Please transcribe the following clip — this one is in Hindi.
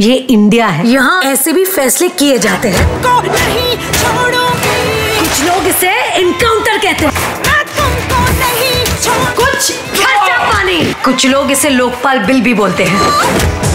ये इंडिया है, यहाँ ऐसे भी फैसले किए जाते हैं। नहीं कुछ लोग इसे इनकाउंटर कहते हैं, तुमको नहीं कुछ खर्चा पानी। कुछ लोग इसे लोकपाल बिल भी बोलते हैं।